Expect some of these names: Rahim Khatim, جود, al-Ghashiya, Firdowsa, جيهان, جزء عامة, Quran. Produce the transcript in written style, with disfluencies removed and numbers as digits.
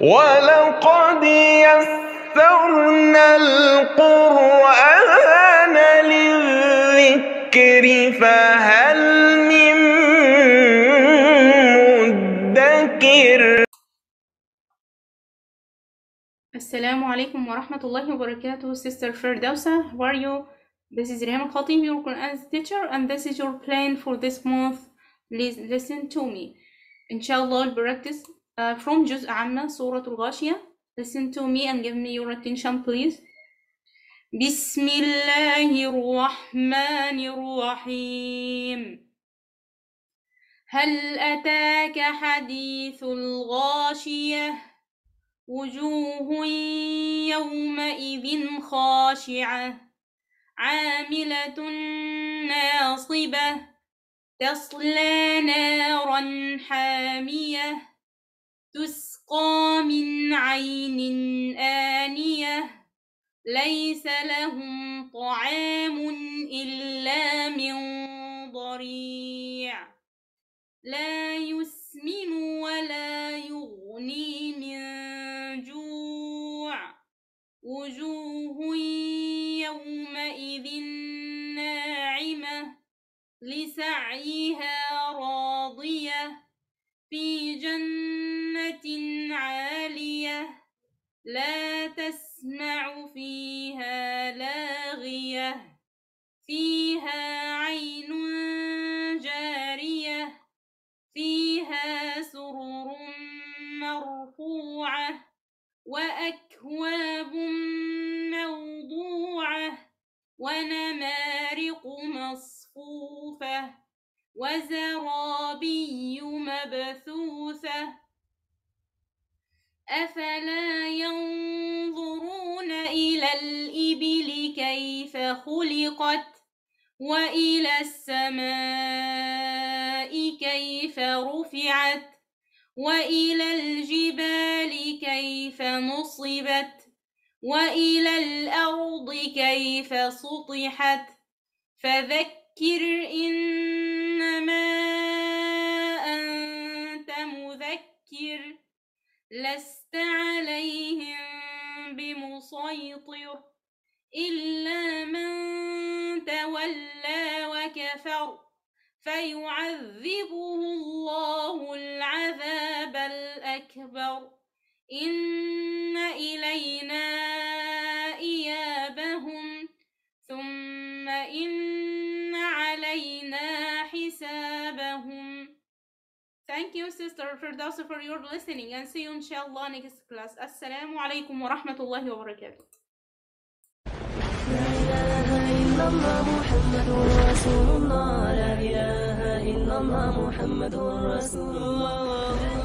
وَلَقَدْ يَسَّرْنَا الْقُرْآنَ لِلذِّكْرِ فَهَلْ مِن مُّدَّكِرٍ. السلام عليكم ورحمة الله وبركاته. Sister Firdowsa, how are you? This is Rahim Khatim, your Quran teacher, and this is your plan for this month. Please listen to me. Inshallah, I'll practice from جزء عامة سورة الغاشية. Listen to me and give me your attention please. بسم الله الرحمن الرحيم. هل أتاك حديث الغاشية؟ وجوه يومئذ خاشعة عاملة ناصبة تصلى نارا حامية تسقى من عين آنية ليس لهم طعام إلا من ضريع لا يسمن ولا يغني من جوع وجوه يومئذ ناعمة لسعيها راضية في جنة عالية لا تسمع فيها لاغية فيها عين جارية فيها سرر مرفوعة وأكواب موضوعة ونمارق مصفوفة وزرابي مبثوثة أفلا ينظرون إلى الإبل كيف خلقت وإلى السماء كيف رفعت وإلى الجبال كيف نصبت وإلى الأرض كيف سطحت فذكر إنما أنت مذكر لست عليهم بمسيطر إلا من تولى وكفر فيعذبه الله العذاب الأكبر إن إلينا إيابهم ثم إن علينا حسابهم. Thank you Sister Firdowsa for your listening and see you inshallah next class. السلام عليكم ورحمة الله وبركاته. لا إله إلا الله محمد رسول الله. لا إله إلا الله محمد رسول الله.